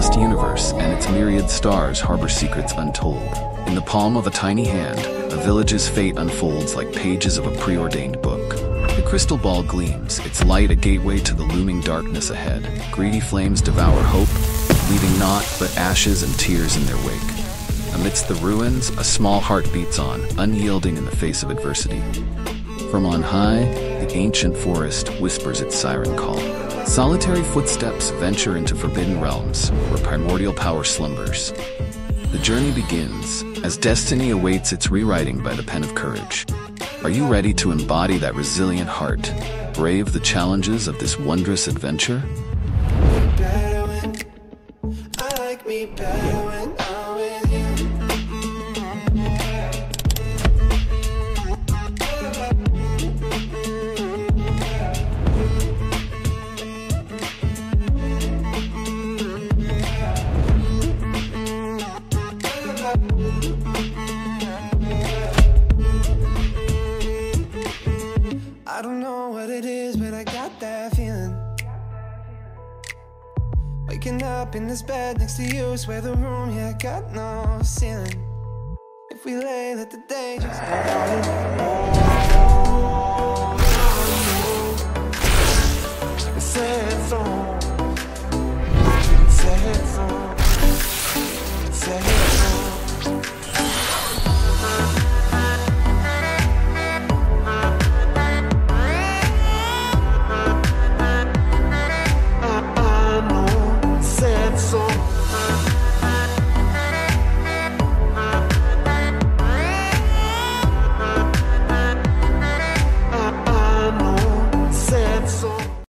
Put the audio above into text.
vast universe and its myriad stars harbor secrets untold. In the palm of a tiny hand, a village's fate unfolds like pages of a preordained book. The crystal ball gleams, its light a gateway to the looming darkness ahead. Greedy flames devour hope, leaving naught but ashes and tears in their wake. Amidst the ruins, a small heart beats on, unyielding in the face of adversity. From on high, the ancient forest whispers its siren call. Solitary footsteps venture into forbidden realms, where primordial power slumbers. The journey begins, as destiny awaits its rewriting by the pen of courage. Are you ready to embody that resilient heart, brave the challenges of this wondrous adventure? I don't know what it is, but I got that feeling. Waking up in this bed next to you, swear the room, yeah, got no ceiling. If we lay, let the day just go.